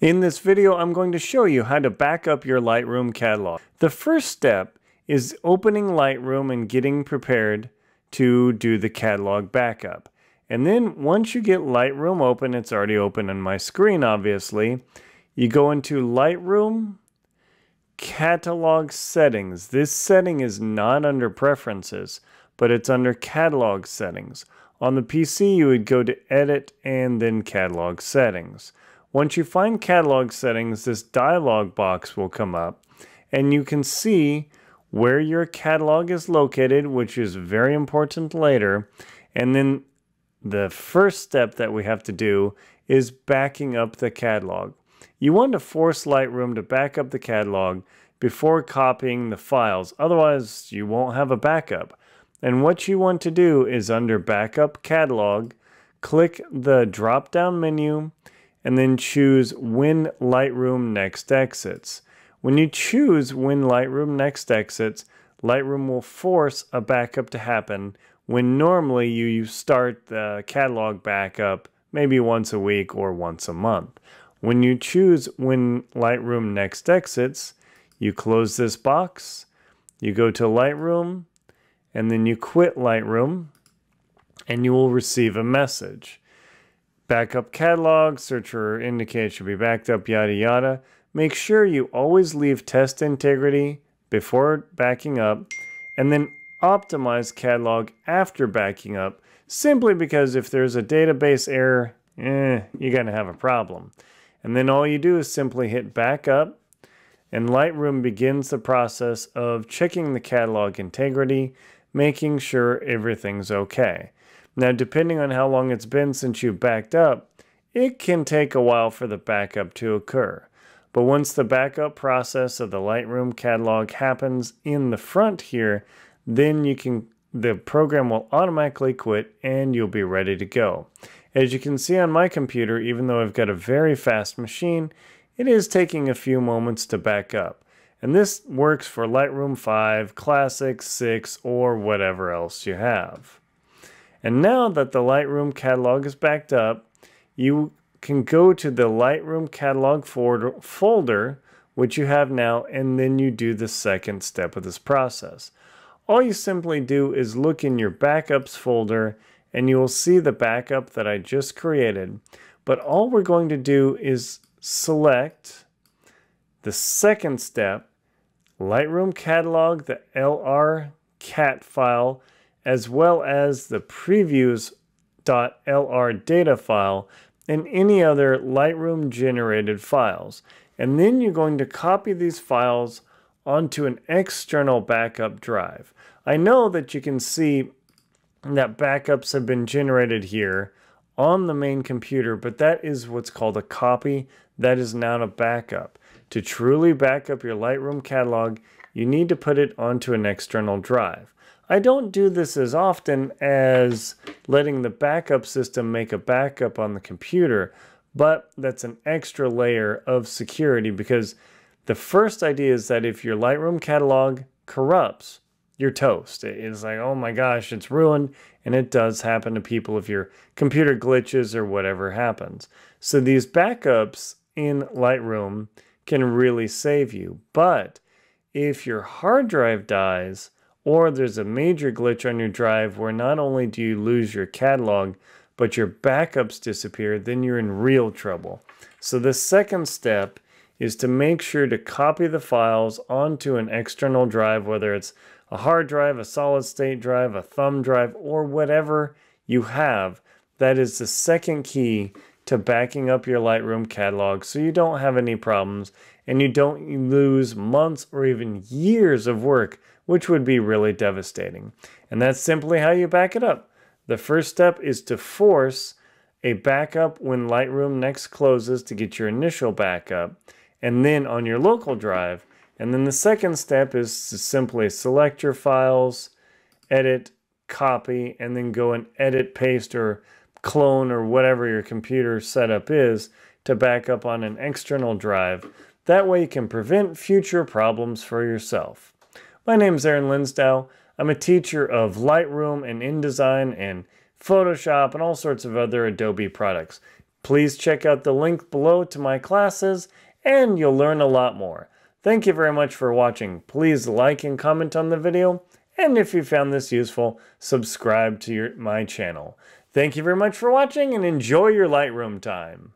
In this video, I'm going to show you how to back up your Lightroom catalog. The first step is opening Lightroom and getting prepared to do the catalog backup. And then once you get Lightroom open, it's already open on my screen, obviously, you go into Lightroom, Catalog Settings. This setting is not under Preferences, but it's under Catalog Settings. On the PC, you would go to Edit and then Catalog Settings. Once you find Catalog Settings, this dialog box will come up, and you can see where your catalog is located, which is very important later. And then the first step that we have to do is backing up the catalog. You want to force Lightroom to back up the catalog before copying the files, otherwise you won't have a backup. And what you want to do is under Backup Catalog, click the drop-down menu, and then choose When Lightroom Next Exits. When you choose When Lightroom Next Exits, Lightroom will force a backup to happen when normally you start the catalog backup maybe once a week or once a month. When you choose When Lightroom Next Exits, you close this box, you go to Lightroom, and then you quit Lightroom, and you will receive a message. Backup catalog, searcher indicates should be backed up, yada yada. Make sure you always leave test integrity before backing up, and then optimize catalog after backing up, simply because if there's a database error, you're gonna have a problem. And then all you do is simply hit backup, and Lightroom begins the process of checking the catalog integrity, making sure everything's okay. Now, depending on how long it's been since you backed up, it can take a while for the backup to occur. But once the backup process of the Lightroom catalog happens in the front here, then the program will automatically quit and you'll be ready to go. As you can see on my computer, even though I've got a very fast machine, it is taking a few moments to back up. And this works for Lightroom 5, Classic, 6, or whatever else you have. And now that the Lightroom catalog is backed up, you can go to the Lightroom catalog folder, which you have now, and then you do the second step of this process. All you simply do is look in your backups folder, and you will see the backup that I just created. But all we're going to do is select the second step, Lightroom catalog, the LR cat file, as well as the previews.lr data file and any other Lightroom generated files. And then you're going to copy these files onto an external backup drive. I know that you can see that backups have been generated here on the main computer, but that is what's called a copy. That is not a backup. To truly back up your Lightroom catalog, you need to put it onto an external drive. I don't do this as often as letting the backup system make a backup on the computer, but that's an extra layer of security because the first idea is that if your Lightroom catalog corrupts, you're toast. It's like, oh my gosh, it's ruined, and it does happen to people if your computer glitches or whatever happens. So these backups in Lightroom can really save you, but if your hard drive dies, or there's a major glitch on your drive where not only do you lose your catalog, but your backups disappear, then you're in real trouble. So the second step is to make sure to copy the files onto an external drive, whether it's a hard drive, a solid state drive, a thumb drive, or whatever you have. That is the second key to backing up your Lightroom catalog so you don't have any problems and you don't lose months or even years of work, which would be really devastating. And that's simply how you back it up. The first step is to force a backup when Lightroom next closes to get your initial backup, and then on your local drive. And then the second step is to simply select your files, edit, copy, and then go and edit, paste, or clone or whatever your computer setup is to back up on an external drive. That way you can prevent future problems for yourself. My name is Aaron Linsdau. I'm a teacher of Lightroom and InDesign and Photoshop and all sorts of other Adobe products. Please check out the link below to my classes and you'll learn a lot more. Thank you very much for watching. Please like and comment on the video. And if you found this useful, subscribe to my channel. Thank you very much for watching and enjoy your Lightroom time.